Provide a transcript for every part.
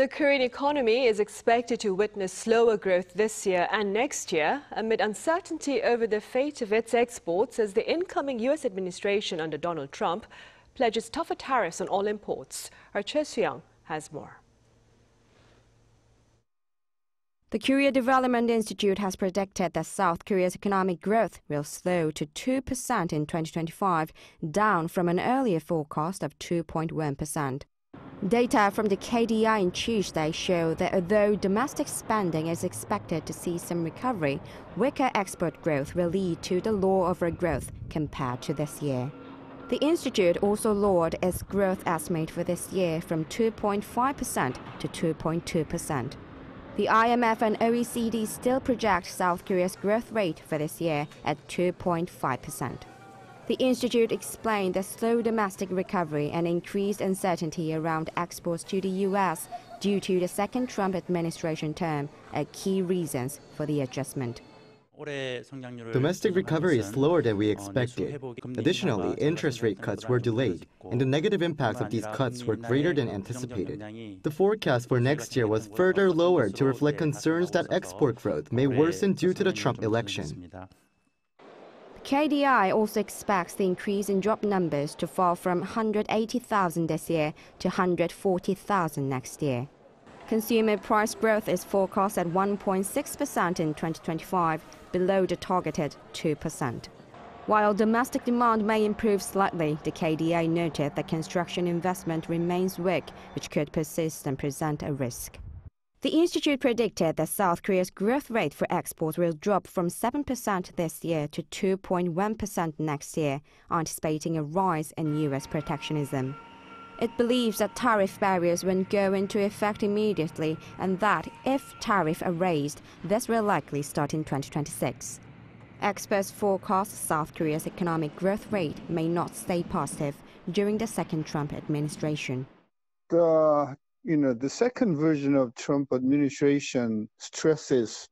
The Korean economy is expected to witness slower growth this year and next year amid uncertainty over the fate of its exports as the incoming U.S. administration under Donald Trump pledges tougher tariffs on all imports. Our Choi Soo-hyung has more. The Korea Development Institute has predicted that South Korea's economic growth will slow to 2% in 2025, down from an earlier forecast of 2.1%. Data from the KDI on Tuesday show that although domestic spending is expected to see some recovery, weaker export growth will lead to the lower overgrowth compared to this year. The institute also lowered its growth estimate for this year from 2.5% to 2.2%. The IMF and OECD still project South Korea's growth rate for this year at 2.5%. The institute explained that slow domestic recovery and increased uncertainty around exports to the U.S. due to the second Trump administration term are key reasons for the adjustment. Domestic recovery is slower than we expected. Additionally, interest rate cuts were delayed, and the negative impacts of these cuts were greater than anticipated. The forecast for next year was further lowered to reflect concerns that export growth may worsen due to the Trump election. KDI also expects the increase in job numbers to fall from 180,000 this year to 140,000 next year. Consumer price growth is forecast at 1.6% in 2025, below the targeted 2%. While domestic demand may improve slightly, the KDI noted that construction investment remains weak, which could persist and present a risk. The institute predicted that South Korea's growth rate for exports will drop from 7% this year to 2.1% next year, anticipating a rise in U.S. protectionism. It believes that tariff barriers won't go into effect immediately and that if tariffs are raised, this will likely start in 2026. Experts forecast South Korea's economic growth rate may not stay positive during the second Trump administration. The second version of Trump administration stresses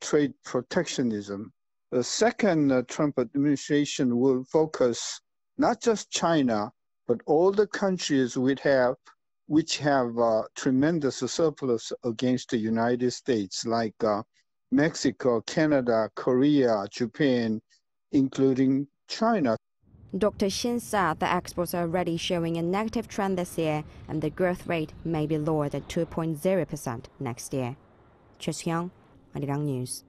trade protectionism. The second Trump administration will focus not just China, but all the countries which have tremendous surplus against the United States, like Mexico, Canada, Korea, Japan, including China. Dr. Shin said that exports are already showing a negative trend this year, and the growth rate may be lower than 2.0% next year. Choi Soo-hyung, Arirang News.